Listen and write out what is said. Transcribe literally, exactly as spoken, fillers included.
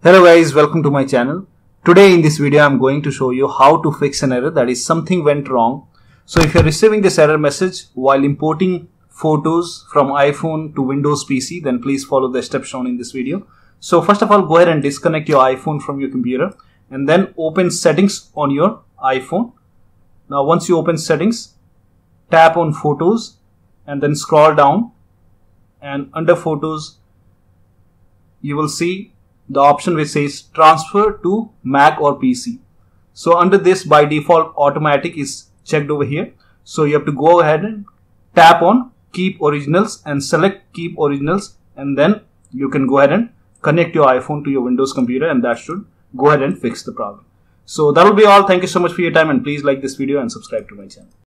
Hello guys, welcome to my channel. Today in this video I'm going to show you how to fix an error, that is something went wrong. So if you're receiving this error message while importing photos from iPhone to Windows P C, then please follow the steps shown in this video. So first of all, go ahead and disconnect your iPhone from your computer and then open settings on your iPhone. Now once you open settings, tap on photos and then scroll down, and under photos you will see the option which says transfer to Mac or P C. So under this, by default automatic is checked over here. So you have to go ahead and tap on keep originals and select keep originals, and then you can go ahead and connect your iPhone to your Windows computer, and that should go ahead and fix the problem. So that will be all. Thank you so much for your time, and please like this video and subscribe to my channel.